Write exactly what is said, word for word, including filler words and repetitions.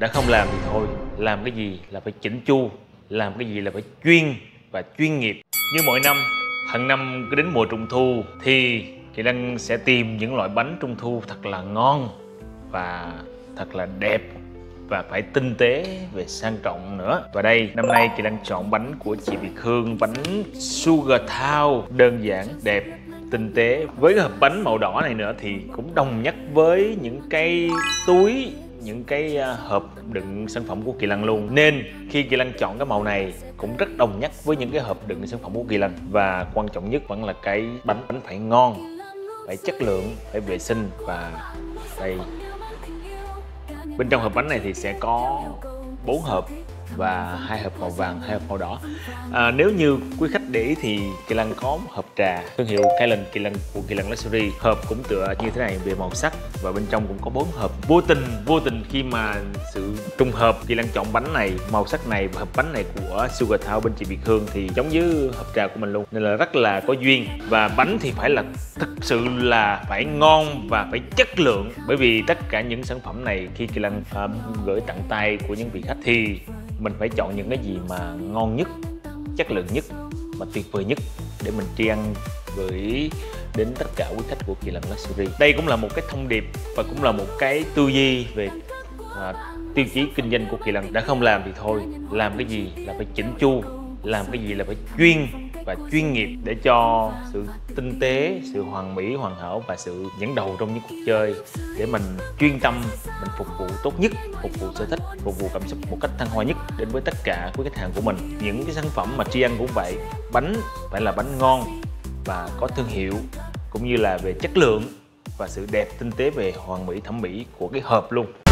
Đã không làm thì thôi, làm cái gì là phải chỉnh chu, làm cái gì là phải chuyên và chuyên nghiệp. Như mỗi năm, hàng năm cứ đến mùa trung thu thì Kỳ Lân sẽ tìm những loại bánh trung thu thật là ngon và thật là đẹp và phải tinh tế về sang trọng nữa. Và đây, năm nay Kỳ Lân chọn bánh của chị Việt Hương, bánh Sugar Town, đơn giản, đẹp, tinh tế. Với cái hộp bánh màu đỏ này nữa thì cũng đồng nhất với những cái túi, những cái hộp đựng sản phẩm của Kỳ Lân luôn. Nên khi Kỳ Lân chọn cái màu này cũng rất đồng nhất với những cái hộp đựng sản phẩm của Kỳ Lân. Và quan trọng nhất vẫn là cái bánh bánh phải ngon, phải chất lượng, phải vệ sinh. Và đây, bên trong hộp bánh này thì sẽ có bốn hộp và hai hộp màu vàng, hai hộp màu đỏ. À, nếu như quý khách để ý thì Kỳ Lân có một hộp trà thương hiệu Kalen Kỳ Lân của Kỳ Lân Luxury, hộp cũng tựa như thế này về màu sắc và bên trong cũng có bốn hộp. Vô tình vô tình khi mà sự trùng hợp Kỳ Lân chọn bánh này, màu sắc này và hộp bánh này của Sugar Town bên chị Việt Hương thì giống như hộp trà của mình luôn, nên là rất là có duyên. Và bánh thì phải là thực sự là phải ngon và phải chất lượng, bởi vì tất cả những sản phẩm này khi Kỳ Lân uh, gửi tặng tay của những vị khách thì mình phải chọn những cái gì mà ngon nhất, chất lượng nhất và tuyệt vời nhất để mình tri ân gửi đến tất cả quý khách của Kỳ Lân Luxury. Đây cũng là một cái thông điệp và cũng là một cái tư duy về à, tiêu chí kinh doanh của Kỳ Lân. Đã không làm thì thôi, làm cái gì là phải chỉnh chu, làm cái gì là phải chuyên và chuyên nghiệp để cho sự tinh tế, sự hoàn mỹ, hoàn hảo và sự dẫn đầu trong những cuộc chơi, để mình chuyên tâm, mình phục vụ tốt nhất, phục vụ sở thích, phục vụ cảm xúc một cách thăng hoa nhất đến với tất cả quý khách hàng của mình. Những cái sản phẩm mà tri ân cũng vậy, bánh phải là bánh ngon và có thương hiệu, cũng như là về chất lượng và sự đẹp tinh tế về hoàn mỹ thẩm mỹ của cái hộp luôn.